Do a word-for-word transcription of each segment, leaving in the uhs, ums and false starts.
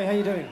Hey, how you doing?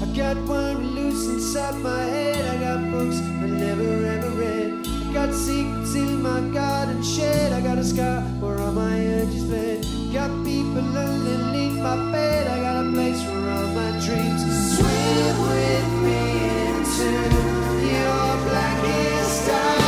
I got one loose inside my head. I got books I never ever read. I got secrets in my garden shed. I got a scar where all my urges led. Got people underneath my bed. I got a place for all my dreams. Swim with me into your blackest eyes.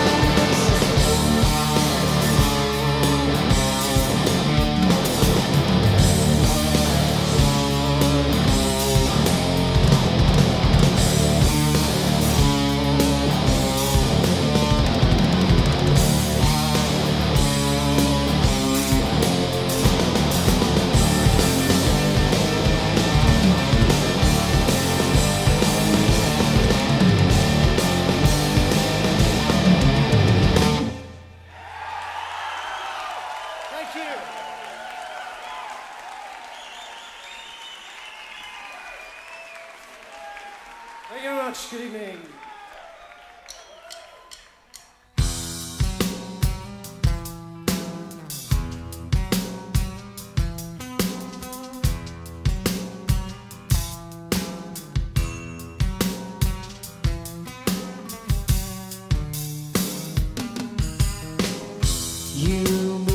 Good evening. You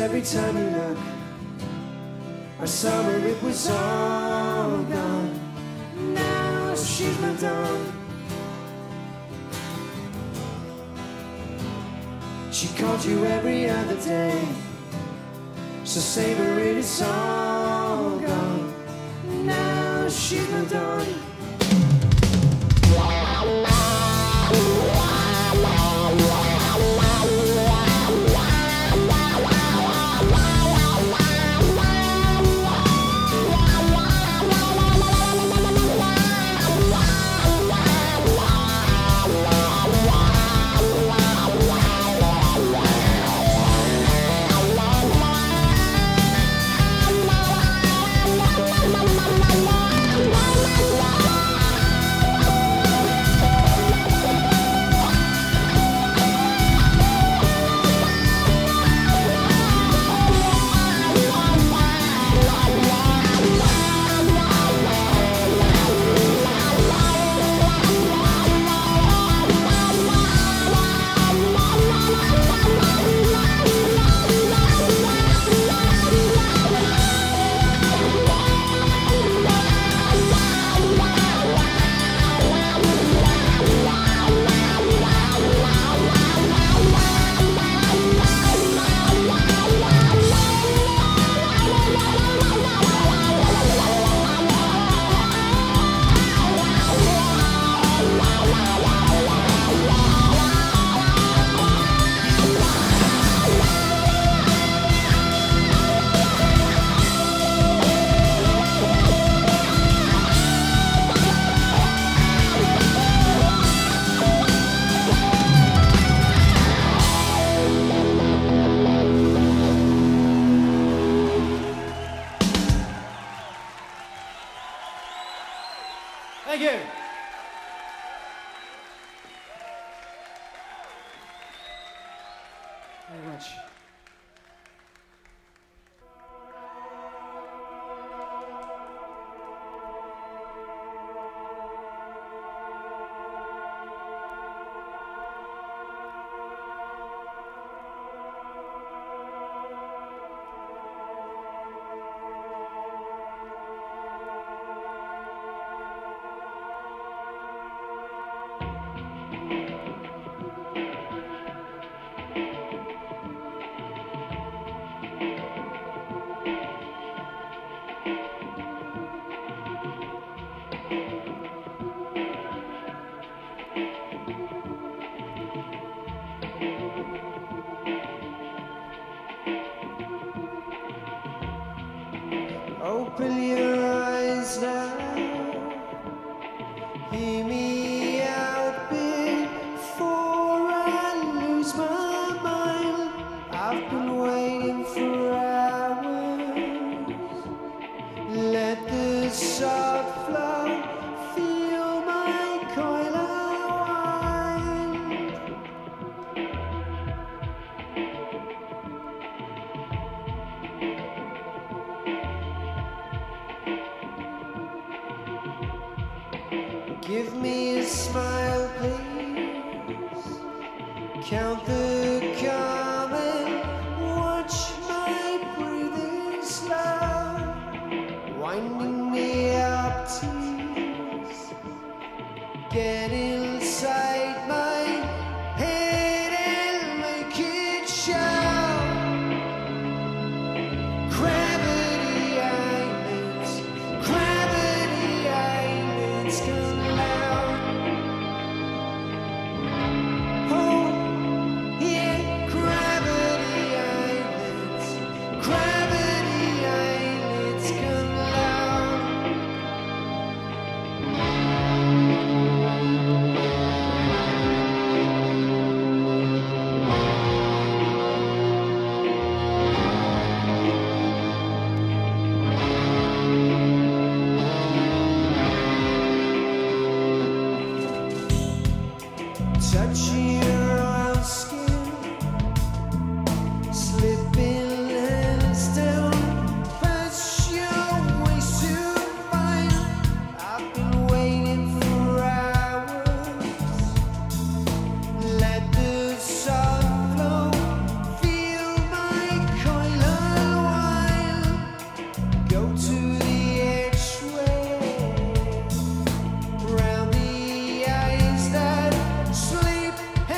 Every time you look, our summer it was all gone. Now she's moved on. She called you every other day, so savor it, it's all gone. Now she's moved on. Let the soft flow feel my Hey!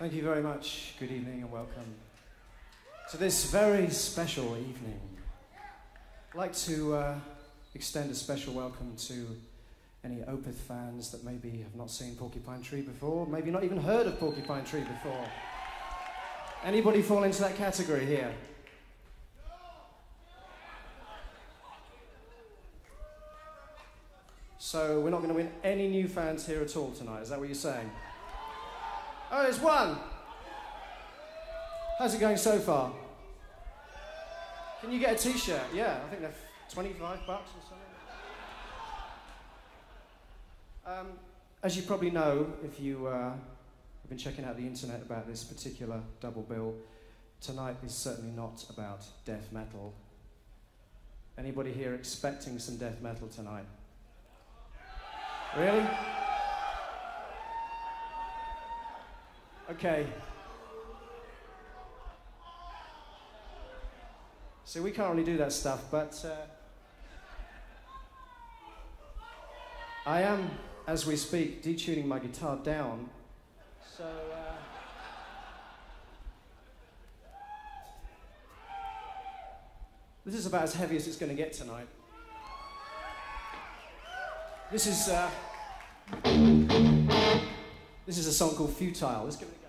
Thank you very much. Good evening and welcome to this very special evening. I'd like to uh, extend a special welcome to any Opeth fans that maybe have not seen Porcupine Tree before, maybe not even heard of Porcupine Tree before. Anybody fall into that category here? So we're not going to win any new fans here at all tonight, is that what you're saying? Oh, there's one! How's it going so far? Can you get a t-shirt? Yeah, I think they're twenty-five bucks or something. Um, as you probably know, if you uh, have been checking out the internet about this particular double bill, tonight is certainly not about death metal. Anybody here expecting some death metal tonight? Really? Okay. So we can't really do that stuff, but uh, I am, as we speak, detuning my guitar down. So uh, this is about as heavy as it's going to get tonight. This is uh, this is a song called Futile. Let's give it a go.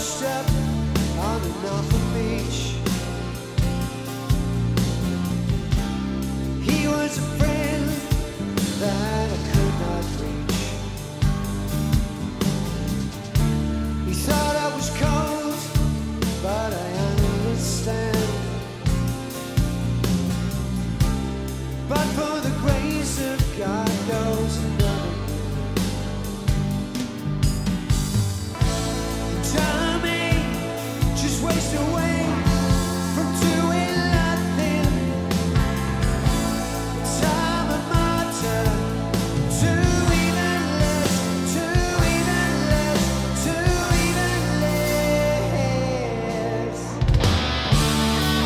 washed up on an awful beach. He was a friend that I could not reach. He thought I was cold, but I understand. But for the grace of God knows another. Tommy just wastes away from doing nothing. Time and martyr, to even less, to even less, to even less.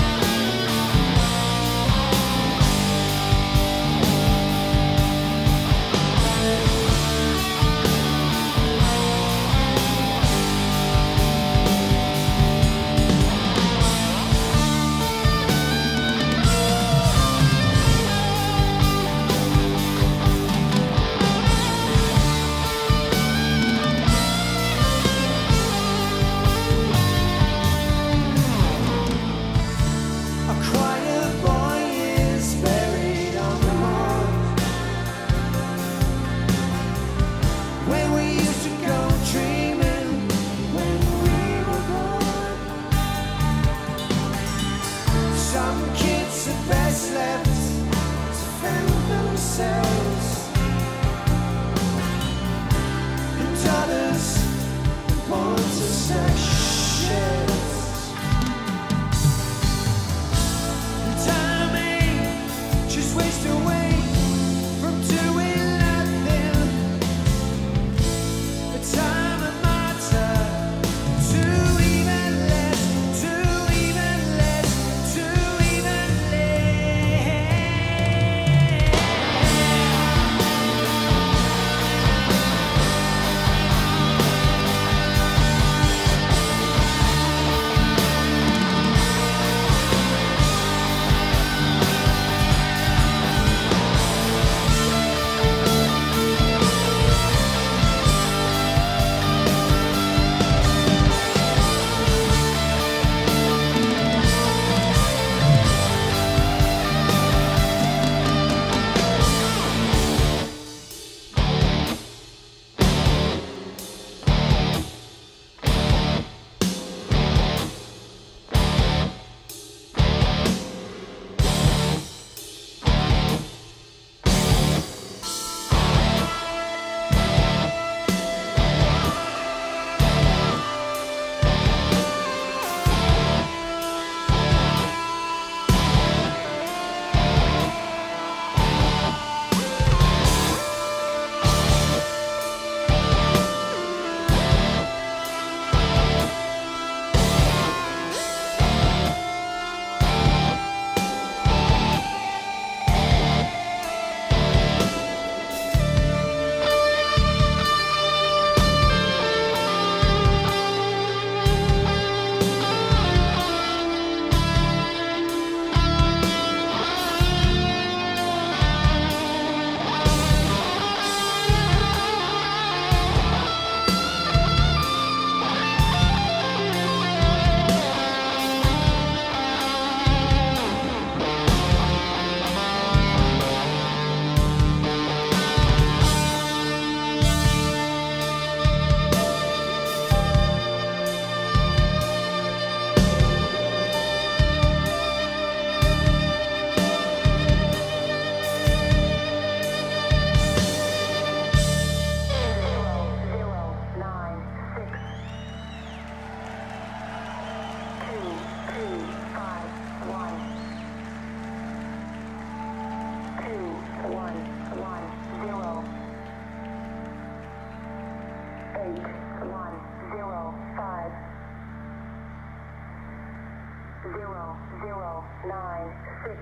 Zero, zero, nine, six,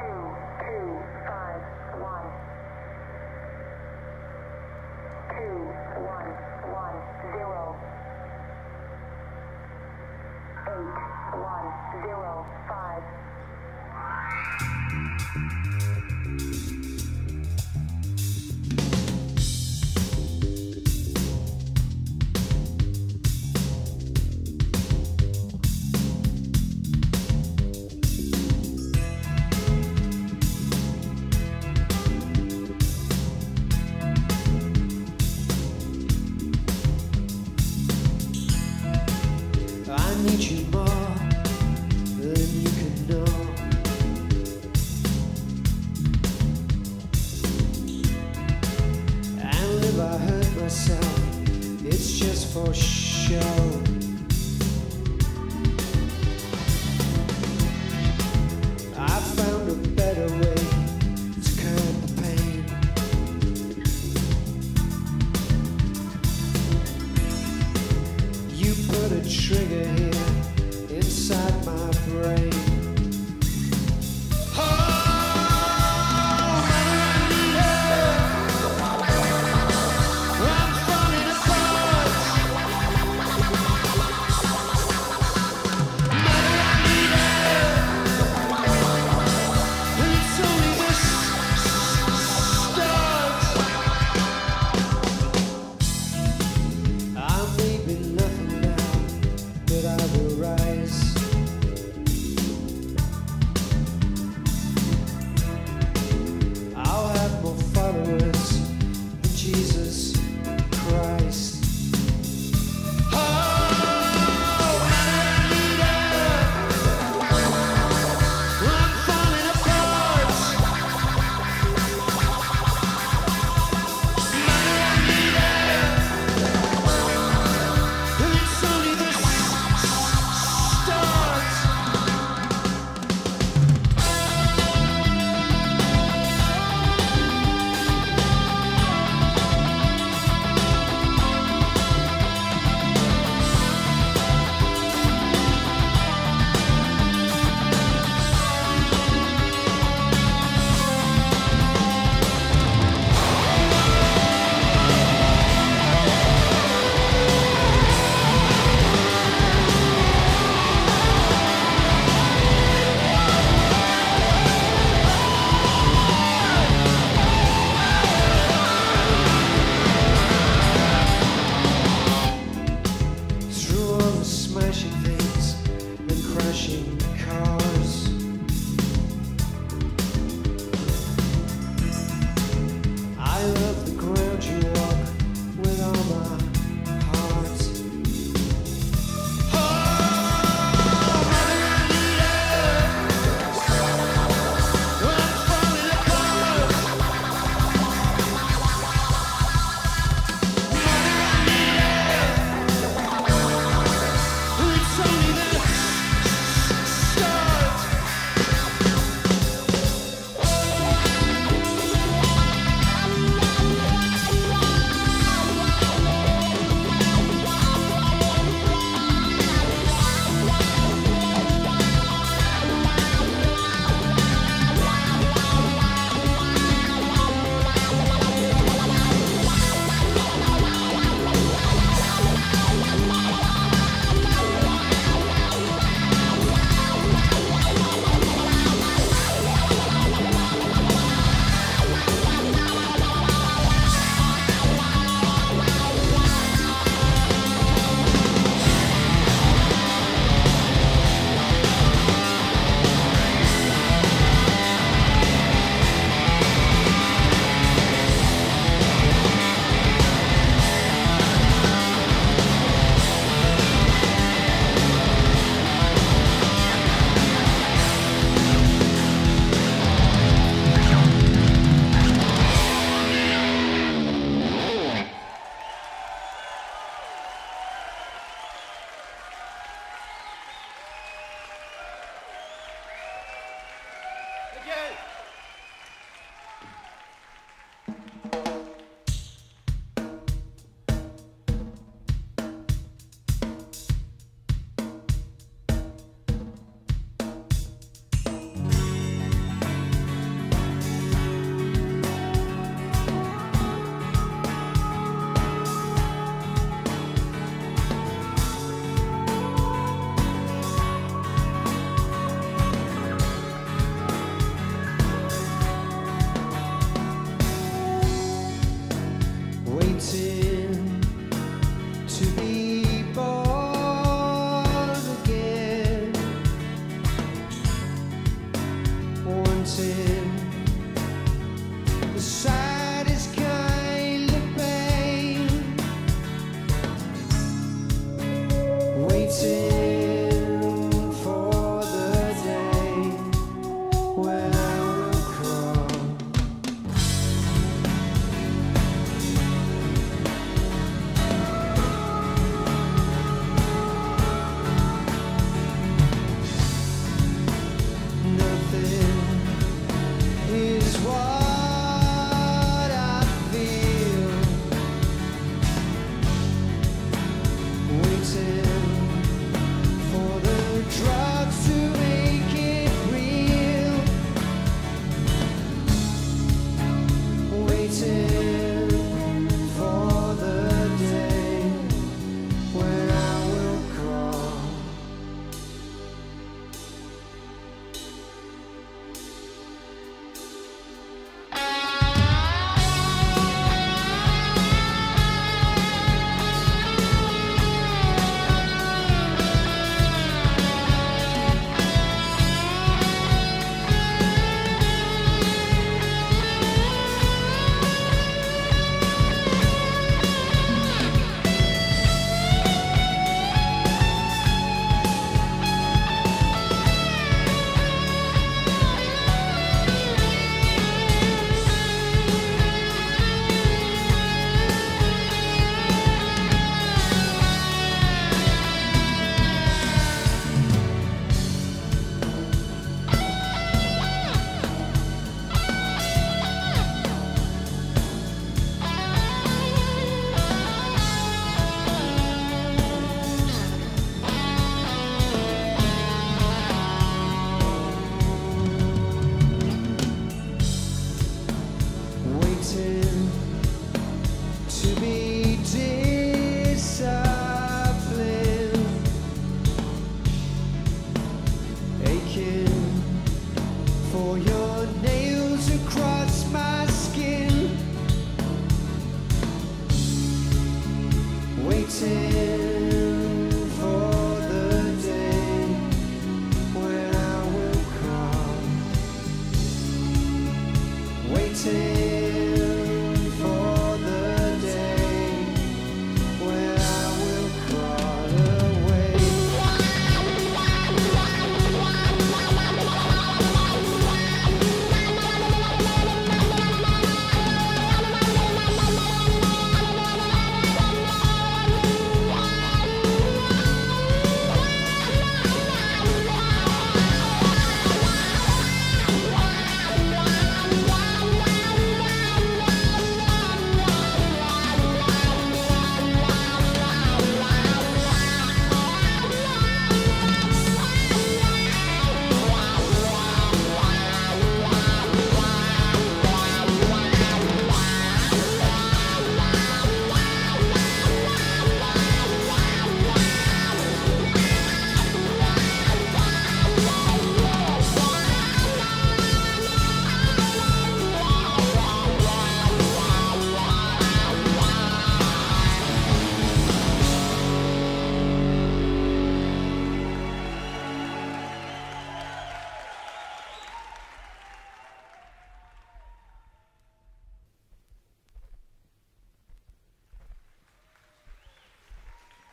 two.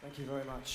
Thank you very much.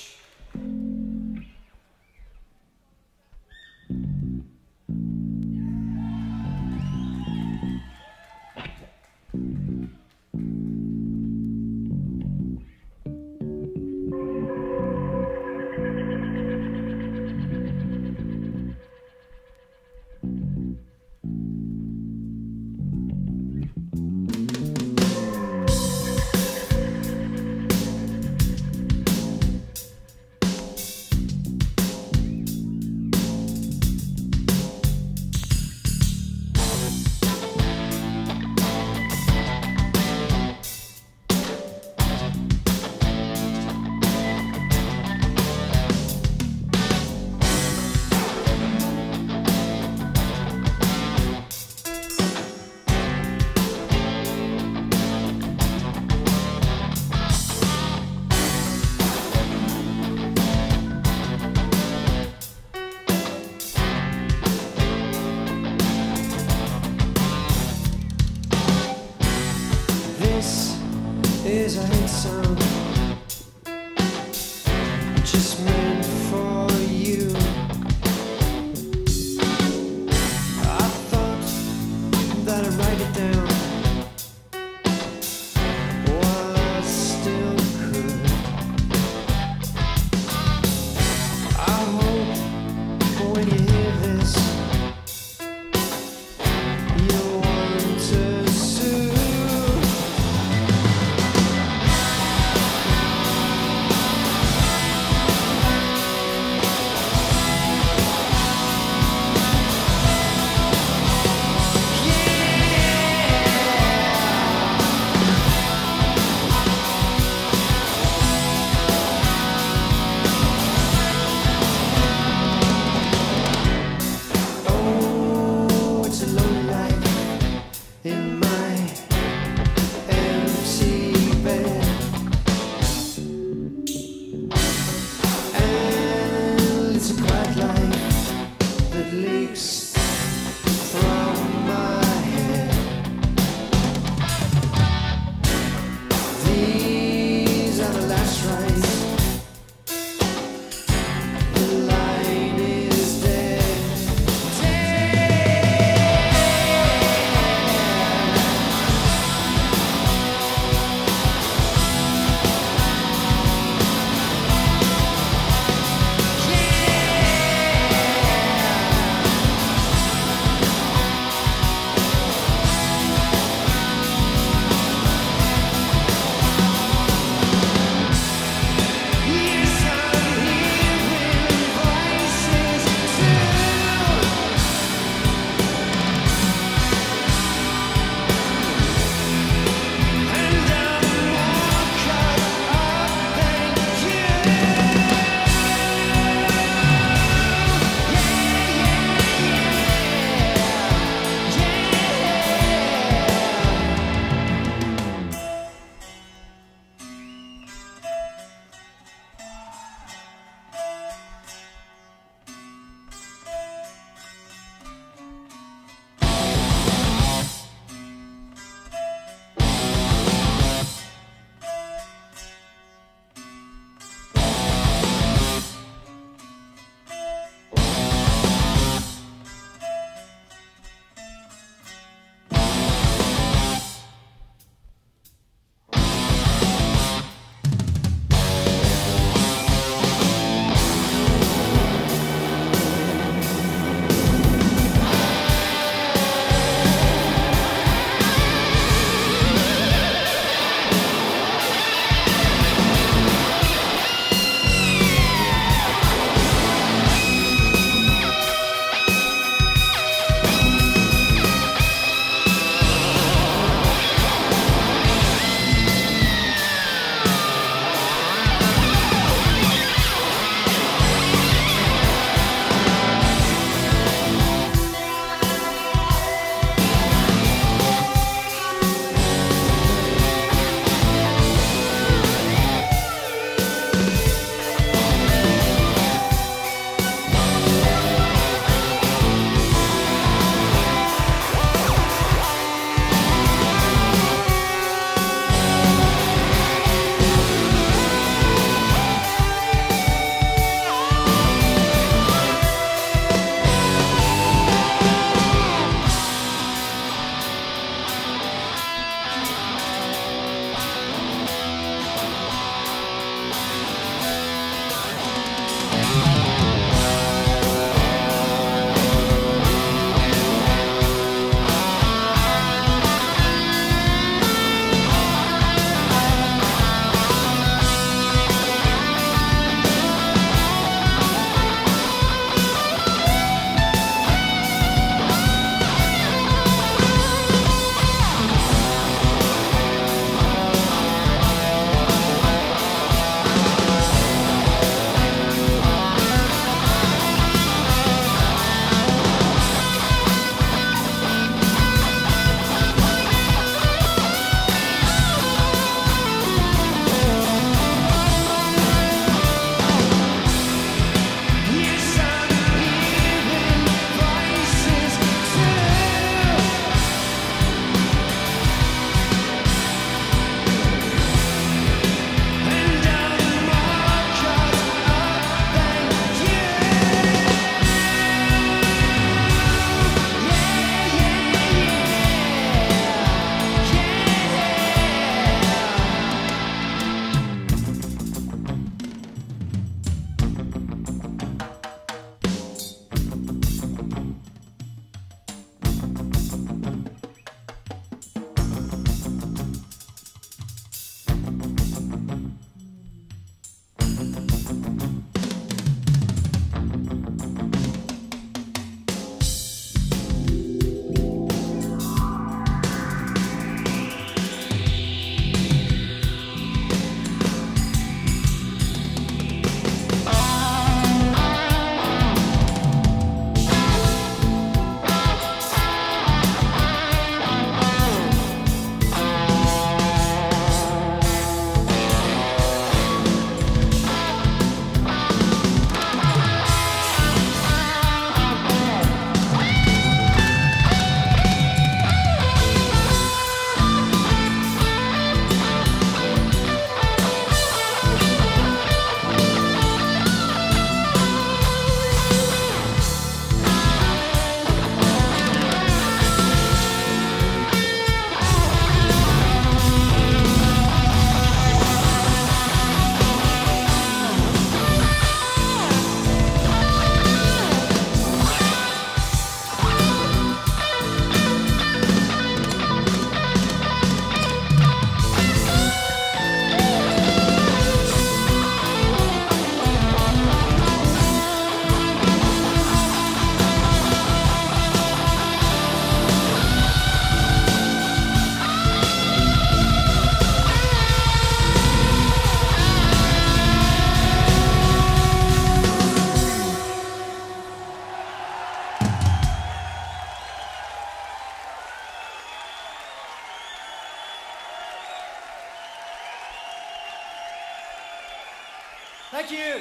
Thank you.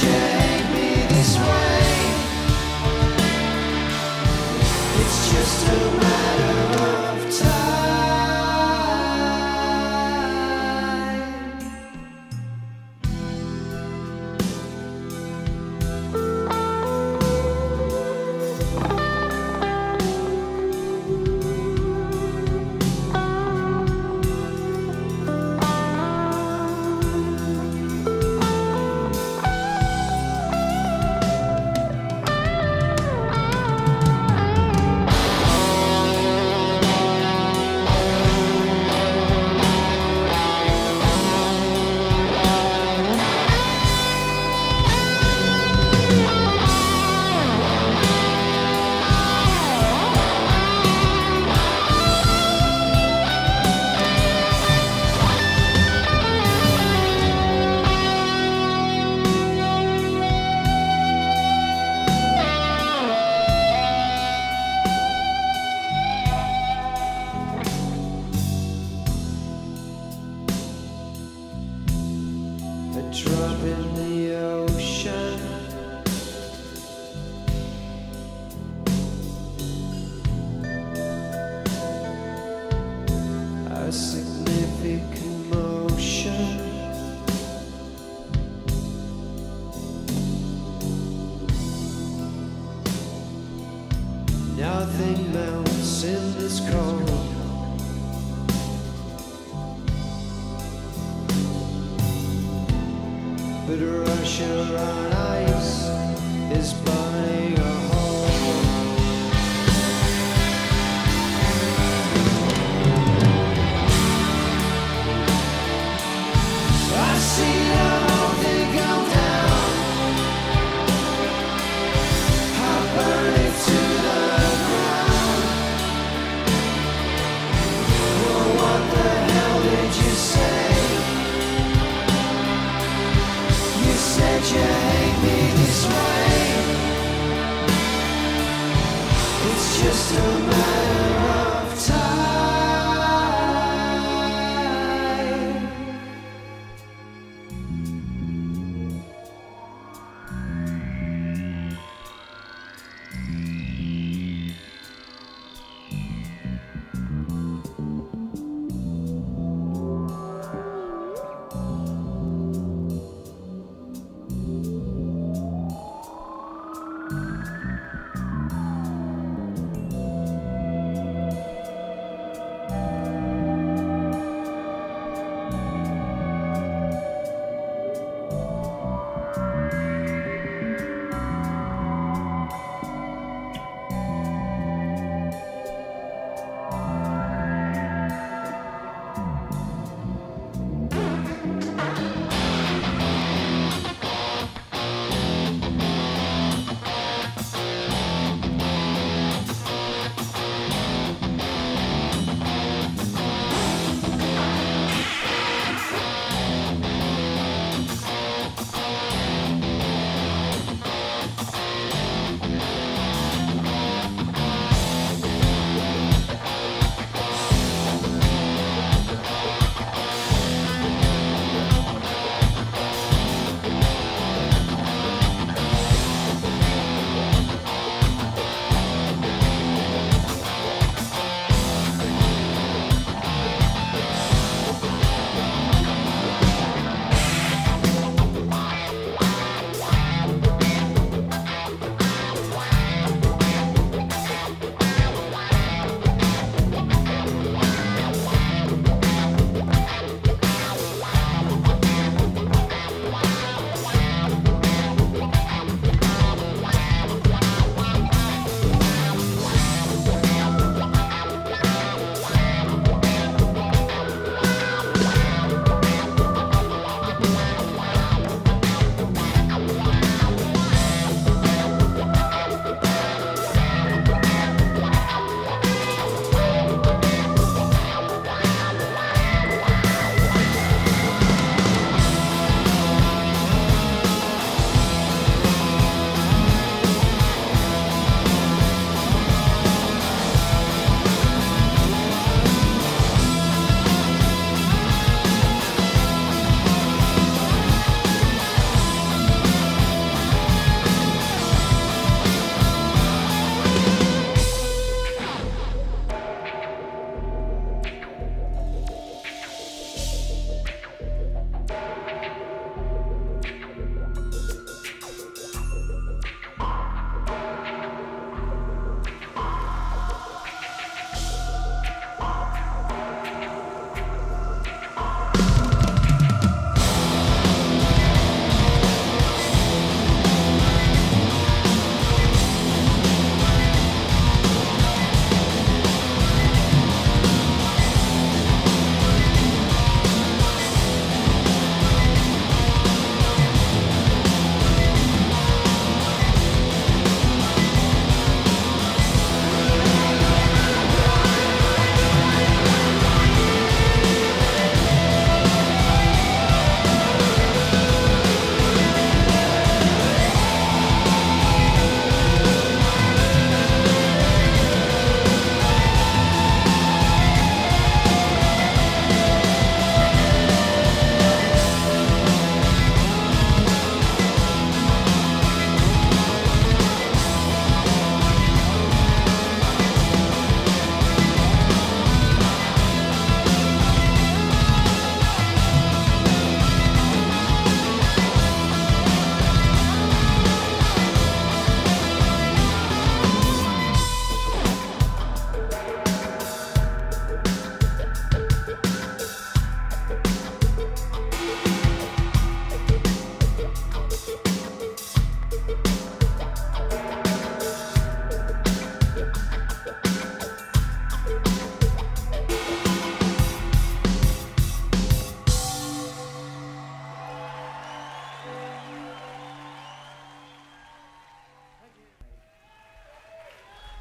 Take me this way. drop in the ocean. A significant motion. Nothing melts in this cold. But Russia on ice is burning a hole. I see how they go down. I burn it to the ground. Well, what the hell did you say? You said you hate me this way.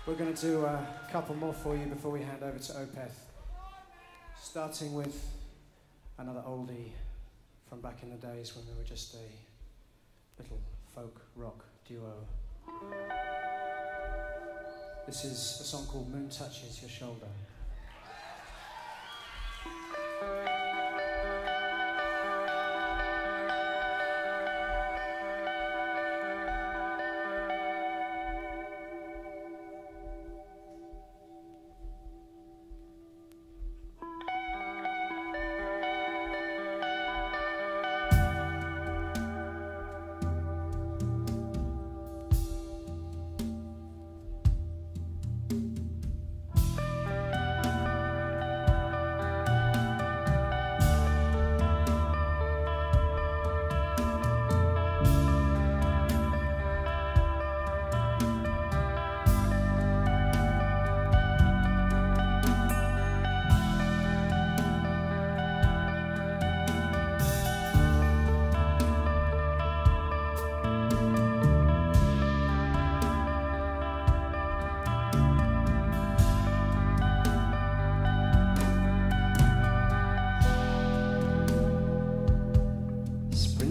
We're going to do a couple more for you before we hand over to Opeth. Starting with another oldie from back in the days when we were just a little folk rock duo. This is a song called Moon Touches Your Shoulder.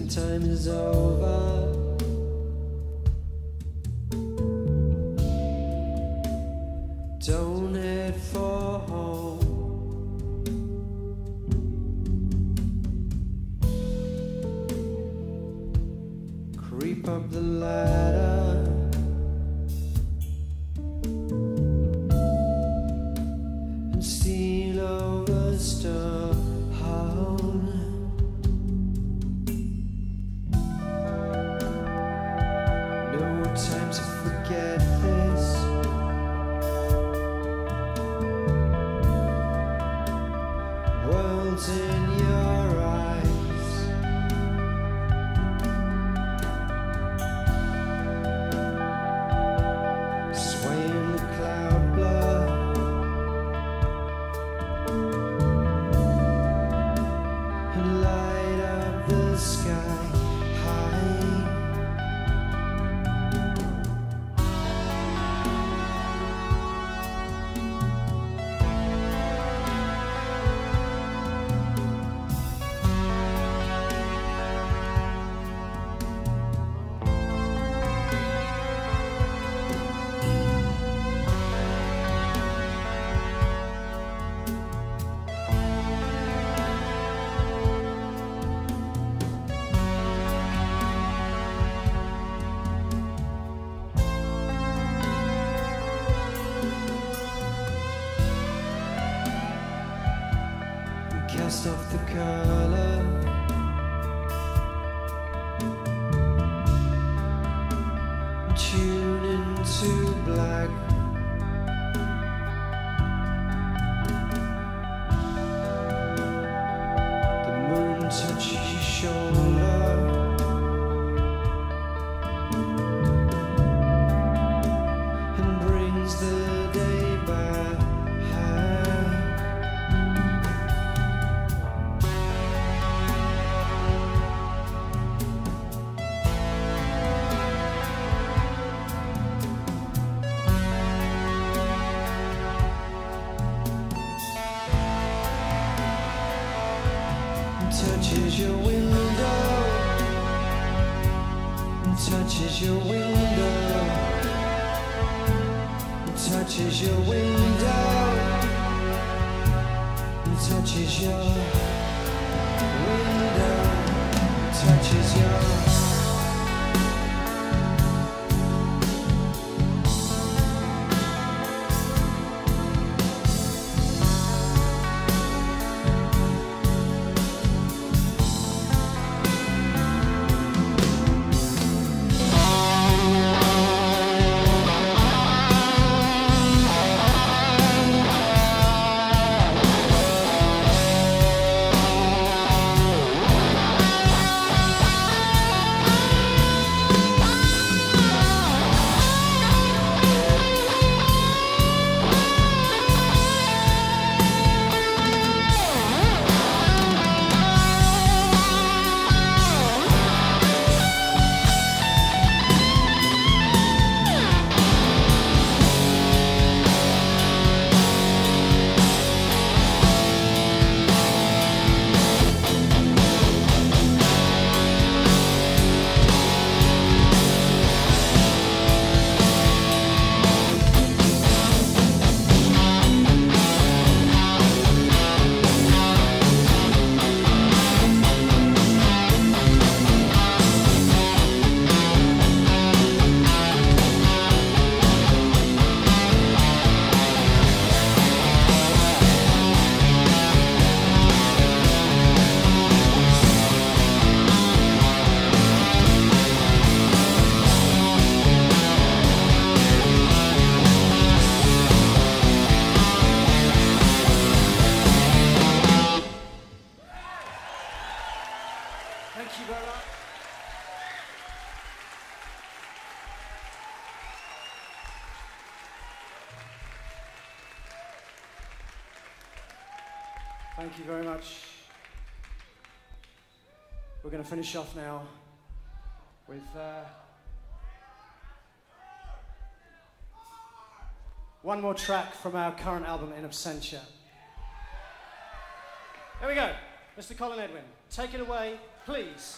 Time is over. Don't head for home. Creep up the ladder. And steal over stone. Time to forget this. World's in your eyes. Sway in the cloud blur and light up the sky high. Cast off the color, tune into black. The moon touches your shoulder. Touches your window, touches your window, touches your window, touches your window, touches your Thank you very much. Thank you very much. We're going to finish off now with uh, one more track from our current album, In Absentia. Here we go. Mister Colin Edwin, take it away, please.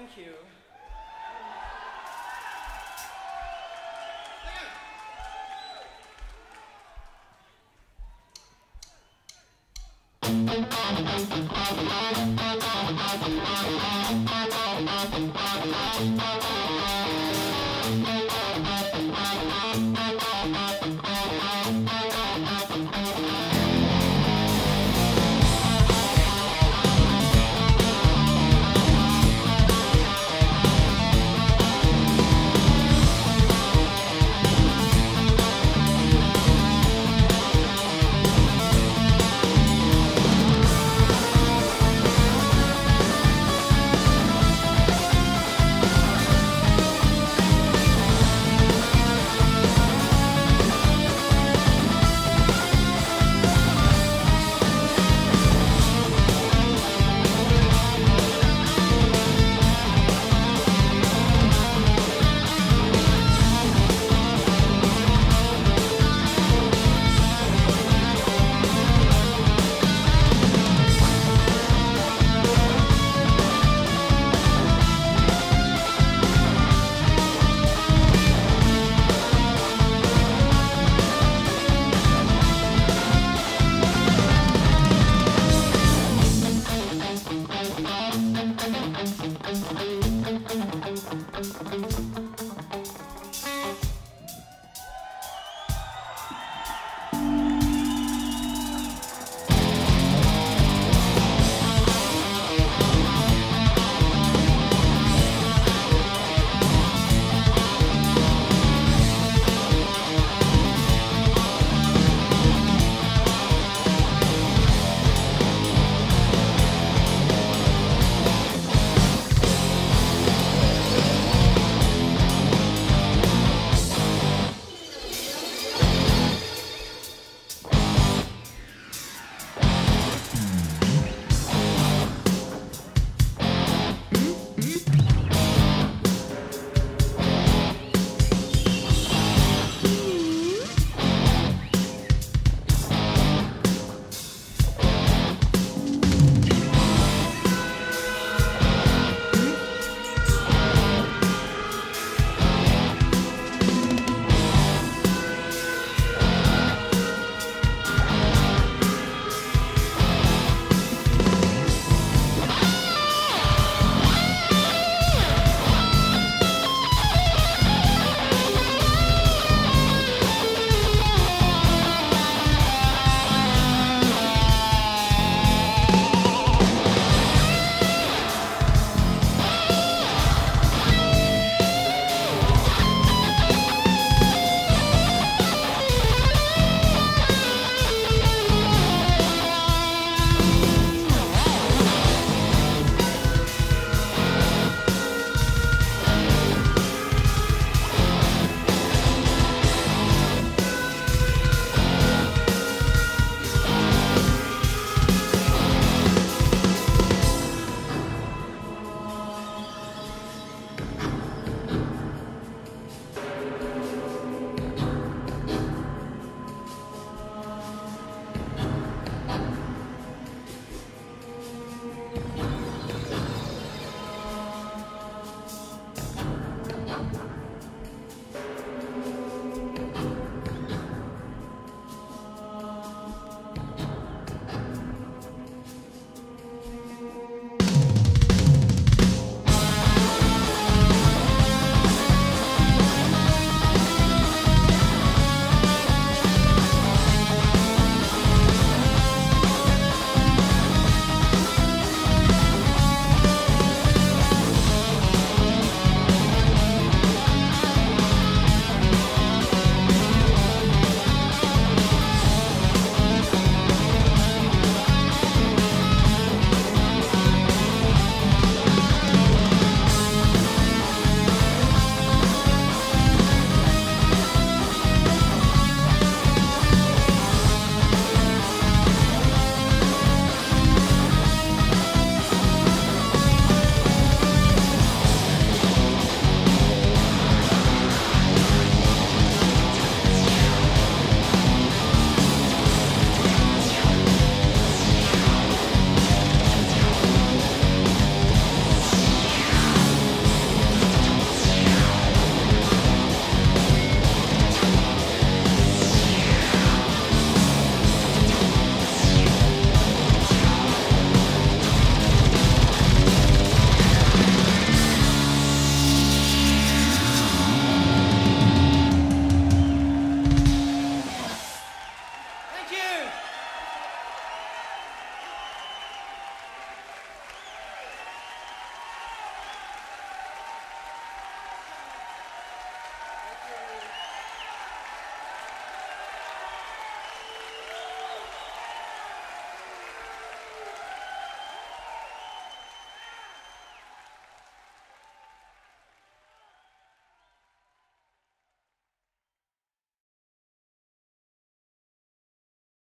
Thank you. Thank you.